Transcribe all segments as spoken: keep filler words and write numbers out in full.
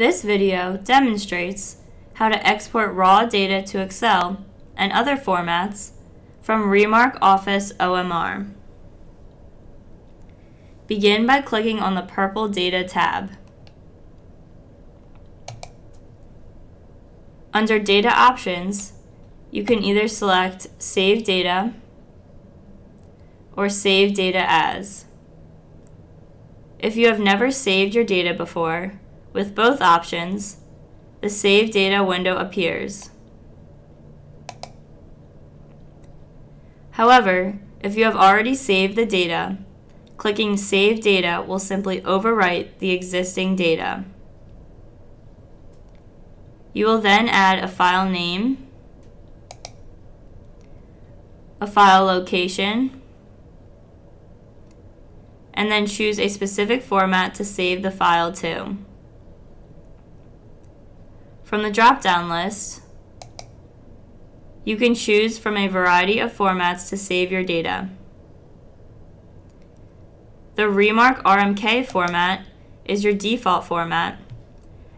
This video demonstrates how to export raw data to Excel and other formats from Remark Office O M R. Begin by clicking on the purple Data tab. Under Data Options, you can either select Save Data or Save Data As. If you have never saved your data before, with both options, the Save Data window appears. However, if you have already saved the data, clicking Save Data will simply overwrite the existing data. You will then add a file name, a file location, and then choose a specific format to save the file to. From the drop-down list, you can choose from a variety of formats to save your data. The Remark R M K format is your default format,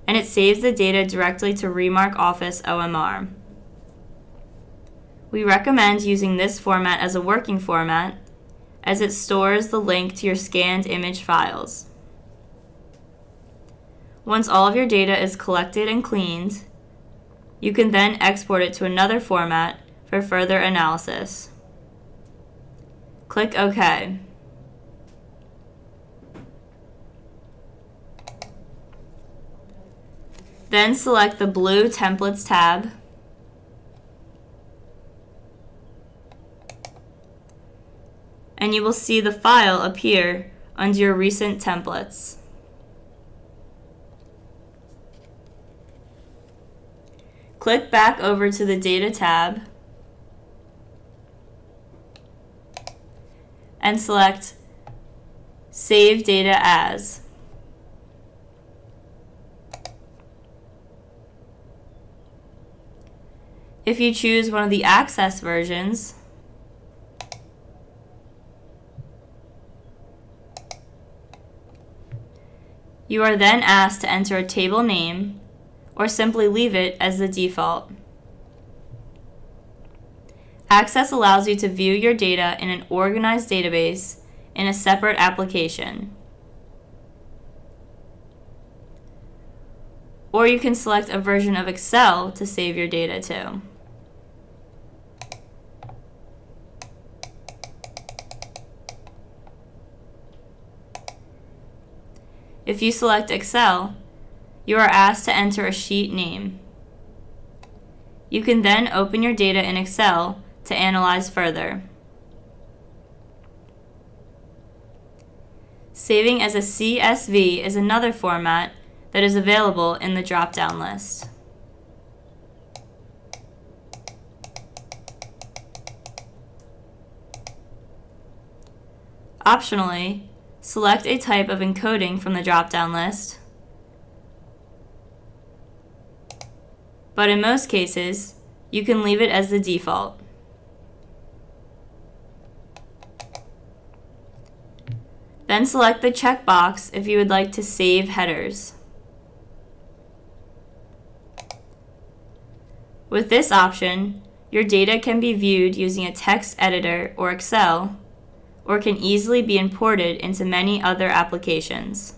and it saves the data directly to Remark Office O M R. We recommend using this format as a working format, as it stores the link to your scanned image files. Once all of your data is collected and cleaned, you can then export it to another format for further analysis. Click OK. Then select the blue Templates tab and you will see the file appear under your recent templates. Click back over to the Data tab and select Save Data As. If you choose one of the Access versions, you are then asked to enter a table name or simply leave it as the default. Access allows you to view your data in an organized database in a separate application. Or you can select a version of Excel to save your data to. If you select Excel, you are asked to enter a sheet name. You can then open your data in Excel to analyze further. Saving as a C S V is another format that is available in the drop-down list. Optionally, select a type of encoding from the drop-down list, but in most cases, you can leave it as the default. Then select the checkbox if you would like to save headers. With this option, your data can be viewed using a text editor or Excel, or can easily be imported into many other applications.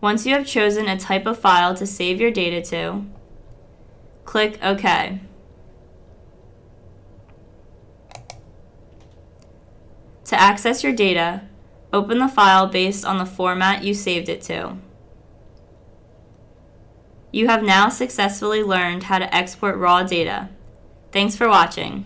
Once you have chosen a type of file to save your data to, click OK. To access your data, open the file based on the format you saved it to. You have now successfully learned how to export raw data. Thanks for watching.